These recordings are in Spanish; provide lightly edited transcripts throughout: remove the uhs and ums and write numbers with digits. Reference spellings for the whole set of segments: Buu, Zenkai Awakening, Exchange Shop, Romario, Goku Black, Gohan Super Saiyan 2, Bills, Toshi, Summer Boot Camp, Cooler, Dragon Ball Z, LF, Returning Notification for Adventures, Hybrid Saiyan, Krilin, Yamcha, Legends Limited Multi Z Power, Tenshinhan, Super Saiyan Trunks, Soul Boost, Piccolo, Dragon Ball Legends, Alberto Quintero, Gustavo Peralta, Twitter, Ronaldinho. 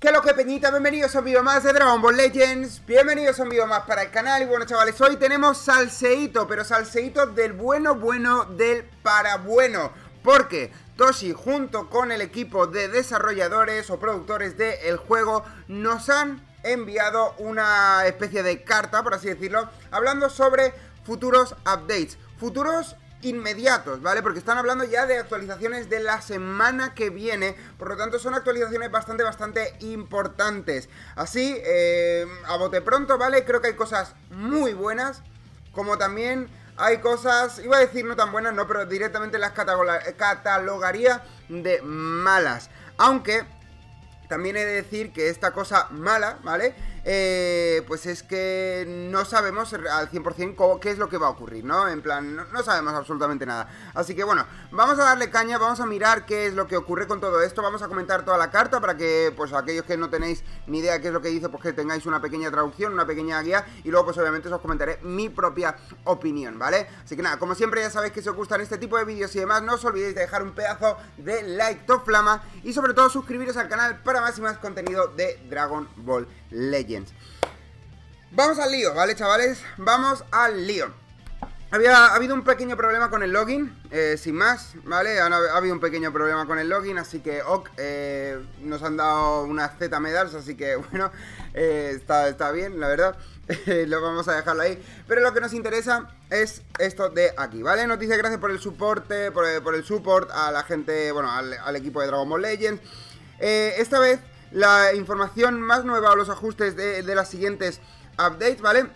¿Qué es lo que, Peñita? Bienvenidos a un video más de Dragon Ball Legends. Bienvenidos a un video más para el canal. Y bueno, chavales, hoy tenemos salseíto, pero salseíto del bueno, del para bueno. Porque Toshi, junto con el equipo de desarrolladores o productores del juego, nos han enviado una especie de carta, por así decirlo, hablando sobre futuros updates, futuros inmediatos, ¿vale? Porque están hablando ya de actualizaciones de la semana que viene, por lo tanto son actualizaciones bastante importantes. Así, a bote pronto, ¿vale? Creo que hay cosas muy buenas, como también hay cosas, iba a decir no tan buenas, no, pero directamente las catalogaría de malas. Aunque también he de decir que esta cosa mala, ¿vale? Pues es que no sabemos al 100% qué es lo que va a ocurrir, ¿no? En plan, no sabemos absolutamente nada. Así que bueno, vamos a darle caña, vamos a mirar qué es lo que ocurre con todo esto. Vamos a comentar toda la carta para que, pues aquellos que no tenéis ni idea de qué es lo que dice, pues que tengáis una pequeña traducción, una pequeña guía. Y luego, pues obviamente os comentaré mi propia opinión, ¿vale? Así que nada, como siempre ya sabéis que si os gustan este tipo de vídeos y demás, no os olvidéis de dejar un pedazo de like top flama. Y sobre todo suscribiros al canal para más y más contenido de Dragon Ball Legends. Vamos al lío, ¿vale, chavales? Vamos al lío. Ha habido un pequeño problema con el login, sin más, ¿vale? Ha habido un pequeño problema con el login, así que ok, nos han dado unas Z Medals, así que bueno, está bien, la verdad. Lo vamos a dejarlo ahí. Pero lo que nos interesa es esto de aquí, ¿vale? Nos dice gracias por el soporte, por el support a la gente, bueno, al equipo de Dragon Ball Legends. Esta vez la información más nueva o los ajustes de las siguientes updates, ¿vale?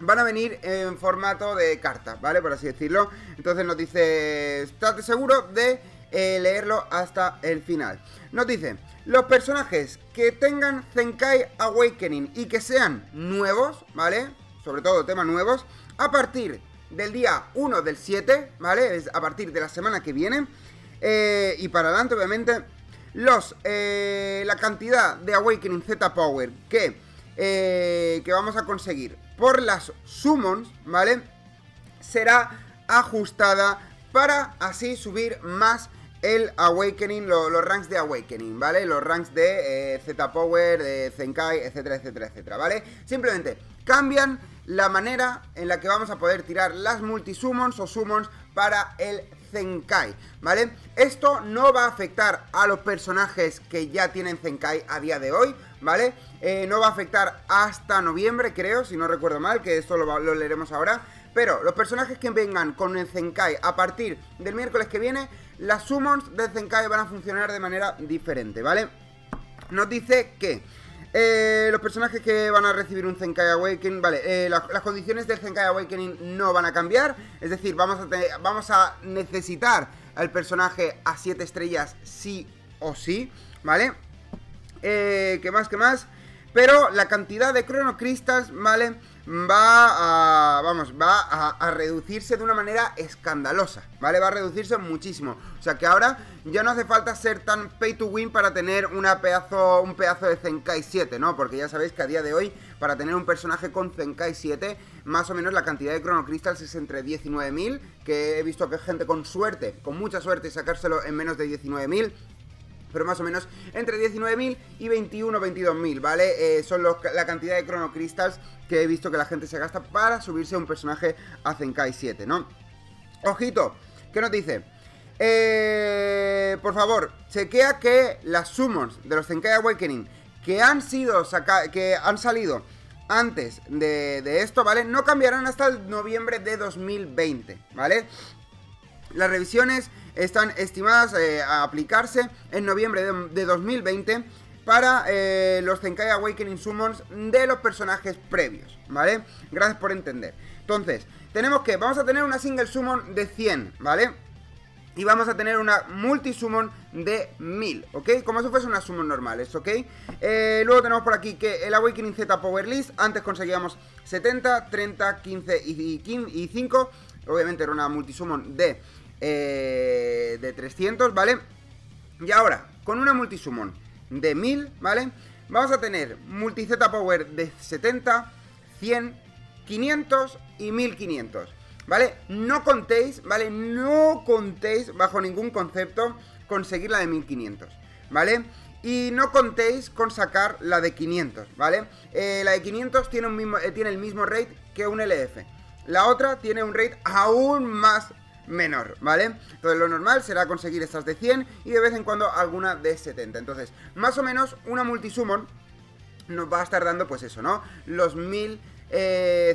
Van a venir en formato de carta, ¿vale? Por así decirlo. Entonces nos dice, estate seguro de leerlo hasta el final. Nos dice, los personajes que tengan Zenkai Awakening y que sean nuevos, ¿vale? Sobre todo temas nuevos, a partir del día 1 del 7, ¿vale? Es a partir de la semana que viene. Y para adelante, obviamente, la cantidad de Awakening Z Power que vamos a conseguir por las Summons, ¿vale? Será ajustada para así subir más el Awakening, los ranks de Awakening, ¿vale? Los ranks de Z Power, de Zenkai, etcétera, etcétera, etcétera, ¿vale? Simplemente cambian la manera en la que vamos a poder tirar las Multi Summons o Summons para el Zenkai, ¿vale? Esto no va a afectar a los personajes que ya tienen Zenkai a día de hoy, ¿vale? No va a afectar hasta noviembre, creo, si no recuerdo mal, que esto lo leeremos ahora. Pero los personajes que vengan con el Zenkai a partir del miércoles que viene, las summons del Zenkai van a funcionar de manera diferente, ¿vale? Nos dice que los personajes que van a recibir un Zenkai Awakening, vale, las condiciones del Zenkai Awakening no van a cambiar. Es decir, vamos a necesitar al personaje a 7 estrellas sí o sí, ¿vale? ¿Qué más, qué más? Pero la cantidad de Chrono Crystals, ¿vale? Va a reducirse de una manera escandalosa, ¿vale? Va a reducirse muchísimo. O sea que ahora ya no hace falta ser tan pay to win para tener un pedazo de Zenkai 7, ¿no? Porque ya sabéis que a día de hoy, para tener un personaje con Zenkai 7, más o menos la cantidad de Chrono Crystals es entre 19.000, que he visto que hay gente con suerte, con mucha suerte, sacárselo en menos de 19.000. Pero más o menos entre 19.000 y 21 o 22.000, ¿vale? Son la cantidad de Chrono Crystals que he visto que la gente se gasta para subirse un personaje a Zenkai 7, ¿no? Ojito, ¿qué nos dice? Por favor, chequea que las summons de los Zenkai Awakening que han salido antes de esto, ¿vale? No cambiarán hasta el noviembre de 2020, ¿vale? Las revisiones están estimadas a aplicarse en noviembre de 2020 para los Zenkai Awakening Summons de los personajes previos, ¿vale? Gracias por entender. Entonces, vamos a tener una Single Summon de 100, ¿vale? Y vamos a tener una Multi Summon de 1000, ¿ok? Como si fuese una Summon normales, ¿ok? Luego tenemos por aquí que el Awakening Z Power List, antes conseguíamos 70, 30, 15 y 5. Obviamente era una Multi Summon de 300, ¿vale? Y ahora, con una multisummon de 1000, ¿vale? Vamos a tener multi Z Power de 70, 100, 500 y 1500, ¿vale? No contéis, ¿vale? No contéis bajo ningún concepto conseguir la de 1500, ¿vale? Y no contéis con sacar la de 500, ¿vale? La de 500 tiene el mismo rate que un LF. La otra tiene un rate aún más menor, ¿vale? Entonces lo normal será conseguir estas de 100 y de vez en cuando alguna de 70. Entonces, más o menos, una Multi Summon nos va a estar dando, pues eso, ¿no? Los 1000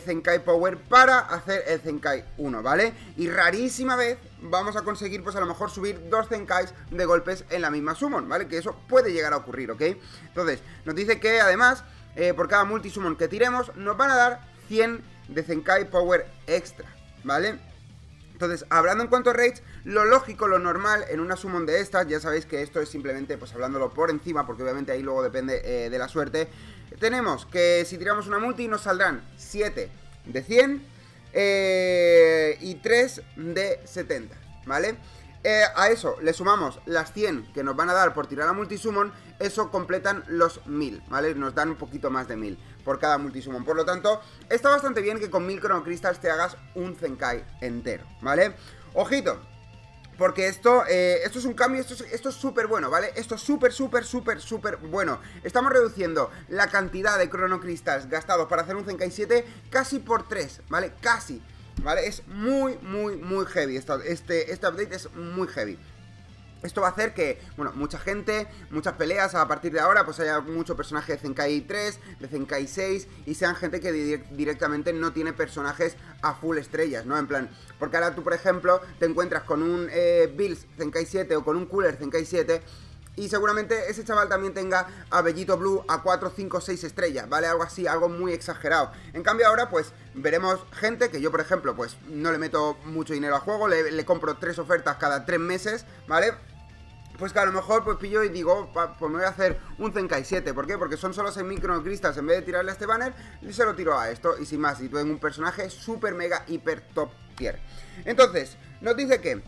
Zenkai Power para hacer el Zenkai 1, ¿vale? Y rarísima vez vamos a conseguir, pues a lo mejor, subir 2 Zenkais de golpes en la misma Summon, ¿vale? Que eso puede llegar a ocurrir, ¿ok? Entonces, nos dice que además, por cada Multi Summon que tiremos, nos van a dar 100 de Zenkai Power extra, ¿vale? Entonces, hablando en cuanto a rates, lo lógico, lo normal en una summon de estas, ya sabéis que esto es simplemente, pues hablándolo por encima, porque obviamente ahí luego depende de la suerte, tenemos que si tiramos una multi nos saldrán 7 de 100 y 3 de 70, ¿vale? A eso le sumamos las 100 que nos van a dar por tirar la multisummon, eso completan los 1000, ¿vale? Nos dan un poquito más de 1000 por cada multisummon. Por lo tanto, está bastante bien que con 1000 Chrono Crystals te hagas un Zenkai entero, ¿vale? Ojito, porque esto es un cambio, esto es súper bueno, ¿vale? Esto es súper bueno. Estamos reduciendo la cantidad de Chrono Crystals gastados para hacer un Zenkai 7 casi por 3, ¿vale? Casi. ¿Vale? Es muy heavy. Este update es muy heavy. Esto va a hacer que, bueno, mucha gente, muchas peleas a partir de ahora, pues haya mucho personaje de Zenkai 3, de Zenkai 6, y sean gente que directamente no tiene personajes a full estrellas, ¿no? En plan, porque ahora tú, por ejemplo, te encuentras con un Bills Zenkai 7 o con un Cooler Zenkai 7, y seguramente ese chaval también tenga a Bellito Blue a 4, 5, 6 estrellas, ¿vale? Algo así, algo muy exagerado. En cambio ahora, pues, veremos gente que yo, por ejemplo, pues, no le meto mucho dinero al juego, le compro 3 ofertas cada 3 meses, ¿vale? Pues que a lo mejor, pues, pillo y digo, pues me voy a hacer un Zenkai 7, ¿por qué? Porque son solo 6.000 Chrono Crystals, en vez de tirarle a este banner, se lo tiro a esto, y sin más, y tengo un personaje super mega, hiper top tier. Entonces, nos dice que,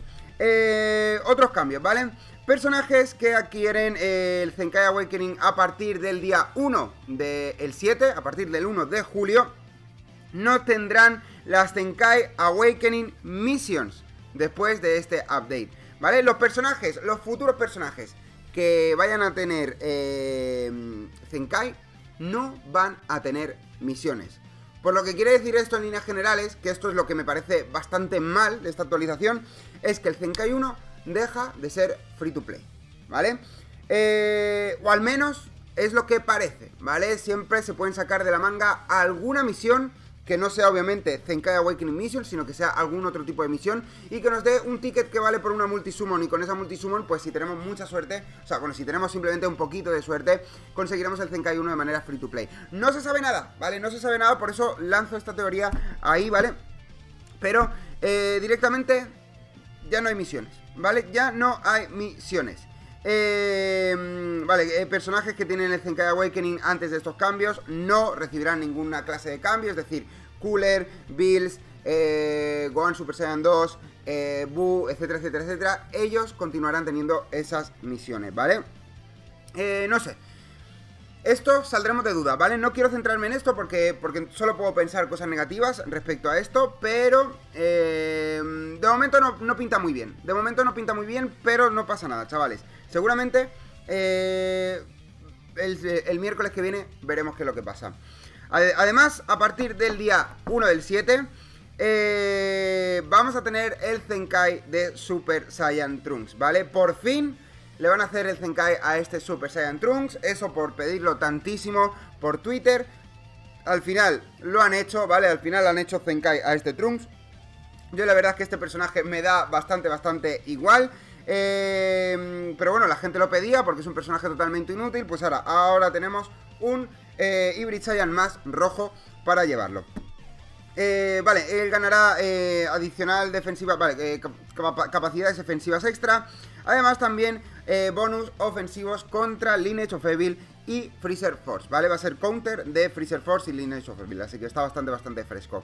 otros cambios, ¿vale? Personajes que adquieren el Zenkai Awakening a partir del día 1 del 7, a partir del 1 de julio, no tendrán las Zenkai Awakening Missions después de este update, ¿vale? Los personajes, los futuros personajes que vayan a tener Zenkai no van a tener misiones. Por lo que quiere decir esto en líneas generales, que esto es lo que me parece bastante mal de esta actualización, es que el Zenkai 1 deja de ser free to play, ¿vale? O al menos es lo que parece, ¿vale? Siempre se pueden sacar de la manga alguna misión que no sea obviamente Zenkai Awakening Mission, sino que sea algún otro tipo de misión y que nos dé un ticket que vale por una multisummon, y con esa multisummon, pues si tenemos mucha suerte, o sea, bueno, si tenemos simplemente un poquito de suerte, conseguiremos el Zenkai 1 de manera free to play. No se sabe nada, ¿vale? No se sabe nada, por eso lanzo esta teoría ahí, ¿vale? Pero directamente ya no hay misiones, ¿vale? Ya no hay misiones. Vale, personajes que tienen el Zenkai Awakening antes de estos cambios no recibirán ninguna clase de cambio, es decir, Cooler, Bills, Gohan Super Saiyan 2, Buu, etcétera, etcétera, etcétera. Ellos continuarán teniendo esas misiones, ¿vale? No sé. Esto saldremos de duda, ¿vale? No quiero centrarme en esto porque solo puedo pensar cosas negativas respecto a esto, pero de momento no pinta muy bien. De momento no pinta muy bien, pero no pasa nada, chavales. Seguramente el miércoles que viene veremos qué es lo que pasa. Además, a partir del día 1 del 7 vamos a tener el Zenkai de Super Saiyan Trunks, ¿vale? Por fin le van a hacer el Zenkai a este Super Saiyan Trunks, eso por pedirlo tantísimo por Twitter. Al final lo han hecho, ¿vale? Al final han hecho Zenkai a este Trunks. Yo la verdad es que este personaje me da bastante igual. Pero bueno, la gente lo pedía porque es un personaje totalmente inútil. Pues ahora tenemos un Hybrid Saiyan más rojo para llevarlo. Vale, él ganará adicional defensiva, vale, capacidades defensivas extra. Además también bonus ofensivos contra Lineage of Evil y Freezer Force, ¿vale? Va a ser counter de Freezer Force y Lineage of Evil, así que está bastante fresco.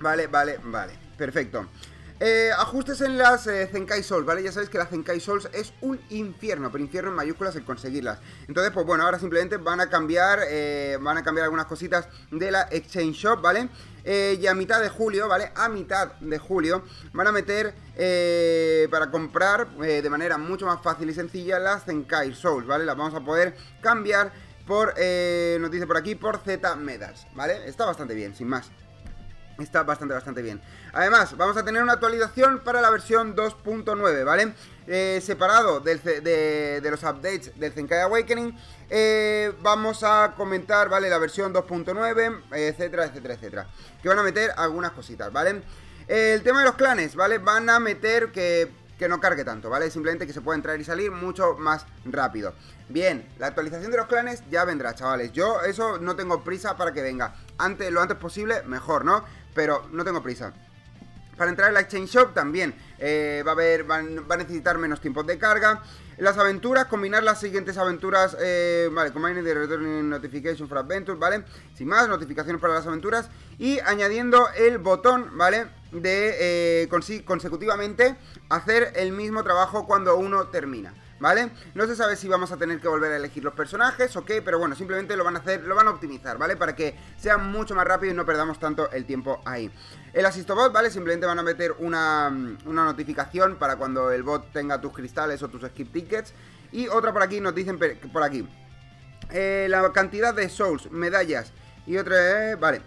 Vale, perfecto. Ajustes en las Zenkai Souls, ¿vale? Ya sabéis que las Zenkai Souls es un infierno, pero infierno en mayúsculas el conseguirlas. Entonces, pues bueno, ahora simplemente van a cambiar algunas cositas de la Exchange Shop, ¿vale? Y a mitad de julio, ¿vale? A mitad de julio van a meter para comprar de manera mucho más fácil y sencilla las Zenkai Souls, ¿vale? Las vamos a poder cambiar por, nos dice por aquí, por Z Medals, ¿vale? Está bastante bien, sin más. Está bastante bien. Además, vamos a tener una actualización para la versión 2.9, ¿vale? Separado de los updates del Zenkai Awakening, vamos a comentar, ¿vale? La versión 2.9, etcétera. Que van a meter algunas cositas, ¿vale? El tema de los clanes, ¿vale? Van a meter que no cargue tanto, ¿vale? Simplemente que se pueda entrar y salir mucho más rápido. Bien, la actualización de los clanes ya vendrá, chavales. Yo eso no tengo prisa para que venga. Lo antes posible, mejor, ¿no? Pero no tengo prisa. Para entrar en la Exchange Shop también va a necesitar menos tiempos de carga. Las aventuras, combinar las siguientes aventuras, vale, combining the Returning Notification for Adventures, ¿vale? Sin más, notificaciones para las aventuras. Y añadiendo el botón, ¿vale? De consecutivamente hacer el mismo trabajo cuando uno termina, ¿vale? No se sabe si vamos a tener que volver a elegir los personajes o qué, pero bueno, simplemente lo van a optimizar, ¿vale? Para que sea mucho más rápido y no perdamos tanto el tiempo ahí. El asistobot, ¿vale? Simplemente van a meter una notificación para cuando el bot tenga tus cristales o tus skip tickets. Y otra por aquí, nos dicen por aquí, la cantidad de souls, medallas y otra, vale.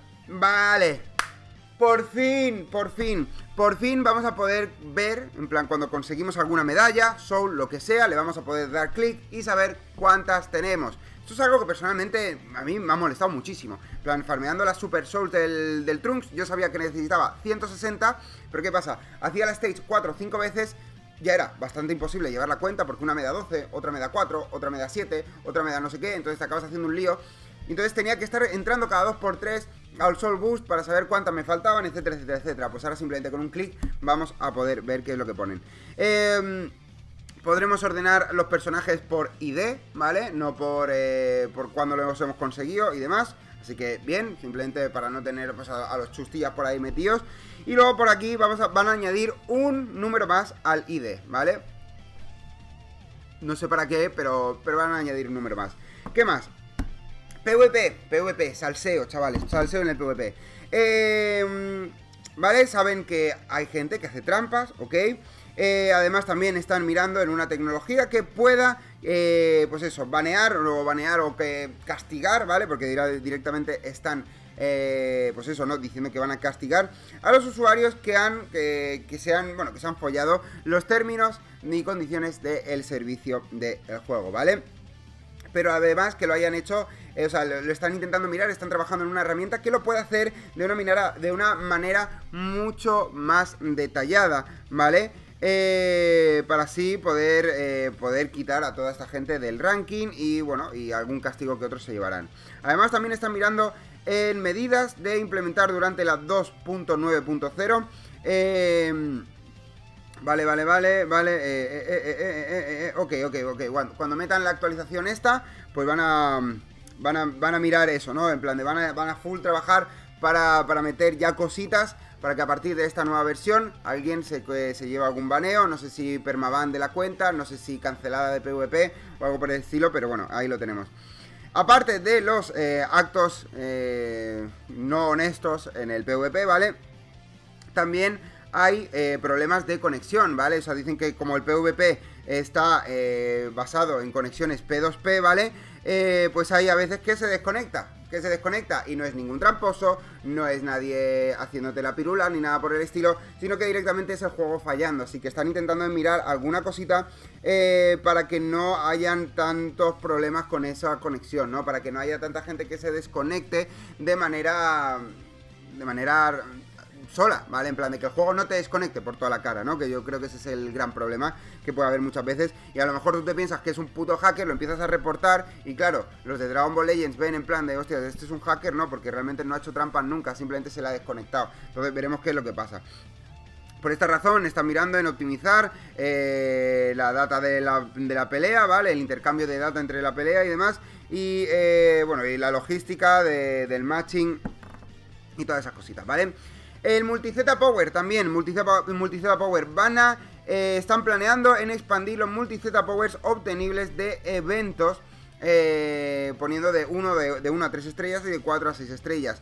Por fin vamos a poder ver, en plan, cuando conseguimos alguna medalla, soul, lo que sea, le vamos a poder dar clic y saber cuántas tenemos. Esto es algo que personalmente a mí me ha molestado muchísimo. En plan, farmeando las super souls del Trunks, yo sabía que necesitaba 160, pero ¿qué pasa? Hacía la stage 4 o 5 veces, ya era bastante imposible llevar la cuenta porque una me da 12, otra me da 4, otra me da 7, otra me da no sé qué, entonces te acabas haciendo un lío. Entonces tenía que estar entrando cada 2x3 al Soul Boost para saber cuántas me faltaban, etcétera. Pues ahora simplemente con un clic vamos a poder ver qué es lo que ponen. Podremos ordenar los personajes por ID, ¿vale? No por cuándo los hemos conseguido y demás. Así que bien, simplemente para no tener pues, a los chustillas por ahí metidos. Y luego por aquí van a añadir un número más al ID, ¿vale? No sé para qué, pero van a añadir un número más. ¿Qué más? PvP, salseo, chavales, salseo en el PvP. Vale, saben que hay gente que hace trampas, ¿ok? Además también están mirando en una tecnología que pueda, pues eso, banear o que castigar, ¿vale? Porque directamente están, pues eso, ¿no? Diciendo que van a castigar a los usuarios que se han follado los términos ni condiciones del servicio del juego, ¿vale? Pero además que lo hayan hecho, o sea, lo están intentando mirar, están trabajando en una herramienta que lo puede hacer de una manera mucho más detallada, ¿vale? Para así poder quitar a toda esta gente del ranking y, bueno, y algún castigo que otros se llevarán. Además también están mirando en medidas de implementar durante la 2.9.0, Vale. Ok. Cuando metan la actualización esta, pues van a mirar eso, ¿no? En plan de van a full trabajar para meter ya cositas para que a partir de esta nueva versión alguien se lleve algún baneo. No sé si permaban de la cuenta, no sé si cancelada de PvP o algo por el estilo, pero bueno, ahí lo tenemos. Aparte de los actos no honestos en el PvP, ¿vale? También hay problemas de conexión, ¿vale? O sea, dicen que como el PvP está basado en conexiones P2P, ¿vale? Pues hay a veces que se desconecta y no es ningún tramposo, no es nadie haciéndote la pirula ni nada por el estilo, sino que directamente es el juego fallando. Así que están intentando mirar alguna cosita para que no hayan tantos problemas con esa conexión, ¿no? Para que no haya tanta gente que se desconecte de manera sola, ¿vale? En plan de que el juego no te desconecte por toda la cara, ¿no? Que yo creo que ese es el gran problema que puede haber muchas veces. Y a lo mejor tú te piensas que es un puto hacker, lo empiezas a reportar y claro, los de Dragon Ball Legends ven en plan de, hostia, este es un hacker, ¿no? Porque realmente no ha hecho trampas nunca, simplemente se la ha desconectado. Entonces veremos qué es lo que pasa. Por esta razón están mirando en optimizar la data de la pelea, ¿vale? El intercambio de data entre la pelea y demás. Y, bueno, y la logística del matching y todas esas cositas, ¿vale? El Multi Z Power también, Multi Z Power van a... están planeando en expandir los Multi Z Powers obtenibles de eventos, poniendo de 1 a 3 estrellas y de 4 a 6 estrellas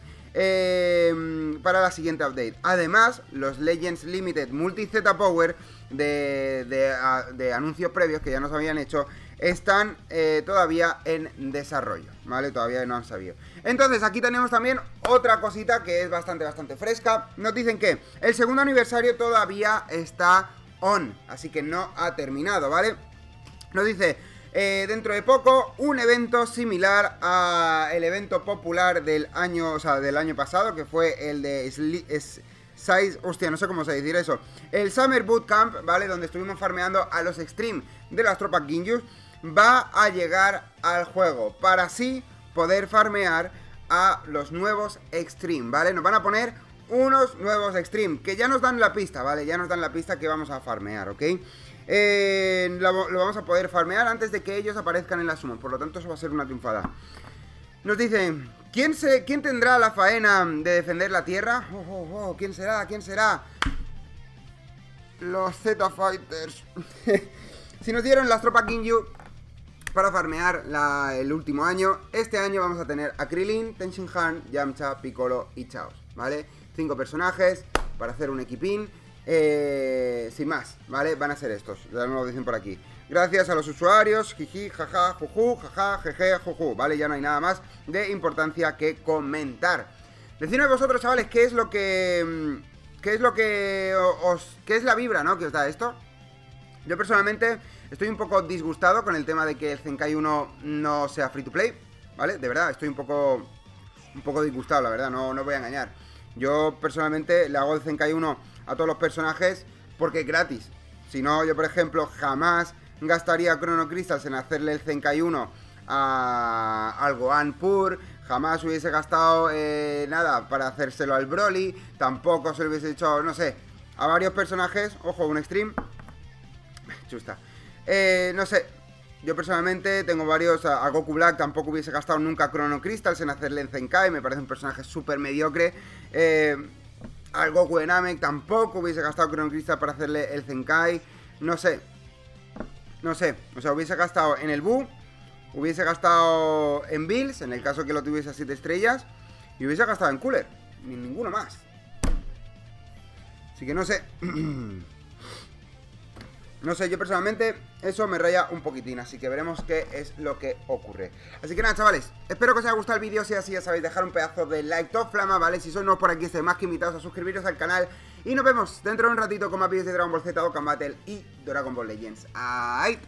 para la siguiente update. Además, los Legends Limited Multi Z Power de anuncios previos que ya nos habían hecho están todavía en desarrollo, ¿vale? Todavía no han sabido. Entonces aquí tenemos también otra cosita que es bastante fresca. Nos dicen que el segundo aniversario todavía está on, así que no ha terminado, ¿vale? Nos dice dentro de poco un evento similar al evento popular del año, del año pasado, que fue el de el Summer Boot Camp, ¿vale? Donde estuvimos farmeando a los Xtreme de las tropas Ginyu. Va a llegar al juego para así poder farmear a los nuevos Xtreme, ¿vale? Nos van a poner unos nuevos Xtreme que ya nos dan la pista, ¿vale? Ya nos dan la pista que vamos a farmear, ¿ok? Lo vamos a poder farmear antes de que ellos aparezcan en la suma. Por lo tanto, eso va a ser una triunfada. Nos dicen... ¿Quién tendrá la faena de defender la tierra? ¿Quién será? ¿Quién será? Los Z Fighters. Si nos dieron las tropas Ginyu para farmear el último año, este año vamos a tener a Krilin, Tenshinhan, Yamcha, Piccolo y Chaos, ¿vale? 5 personajes para hacer un equipín. Sin más, ¿vale? Van a ser estos, ya nos lo dicen por aquí. Gracias a los usuarios, jiji, jaja, juju, jaja, jeje, juju, ¿vale? Ya no hay nada más de importancia que comentar. Decidme vosotros, chavales, qué es la vibra, ¿no? Que os da esto. Yo personalmente estoy un poco disgustado con el tema de que el Zenkai 1 no sea free to play, ¿vale? De verdad, estoy un poco disgustado, la verdad, no os voy a engañar. Yo personalmente le hago el Zenkai 1 a todos los personajes porque es gratis. Si no, yo por ejemplo jamás gastaría Chrono Crystals en hacerle el Zenkai 1 al Gohan Pur. Jamás hubiese gastado nada para hacérselo al Broly. Tampoco se lo hubiese hecho, no sé, a varios personajes. Ojo, un Xtreme chusta. No sé, yo personalmente tengo varios. A Goku Black tampoco hubiese gastado nunca Chrono Crystals en hacerle el Zenkai. Me parece un personaje súper mediocre. Al Goku de Namek tampoco hubiese gastado Chrono Crystal para hacerle el Zenkai. No sé. O sea, hubiese gastado en el Buu, hubiese gastado en Bills, en el caso que lo tuviese a 7 estrellas, y hubiese gastado en Cooler. Ni ninguno más. Así que no sé. No sé, yo personalmente eso me raya un poquitín, así que veremos qué es lo que ocurre. Así que nada, chavales, espero que os haya gustado el vídeo. Si es así, ya sabéis, dejar un pedazo de like, top flama, ¿vale? Si sois nuevos por aquí, estáis más que invitados a suscribiros al canal. Y nos vemos dentro de un ratito con más vídeos de Dragon Ball Z, Dokkan Battle y Dragon Ball Legends. ¡Ay!